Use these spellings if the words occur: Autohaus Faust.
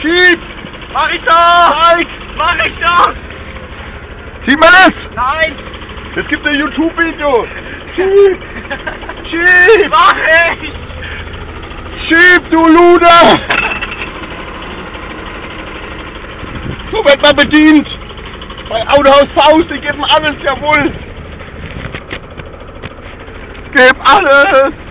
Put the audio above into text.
Schieb! Mach ich doch! Halt! Mach ich doch! Schieb mal das! Nein! Es gibt ein YouTube-Video! Schieb! Schieb! Mach ich! Schieb, du Luder! So wird man bedient! Bei Autohaus Faust, die geben alles, jawohl! Gib alles!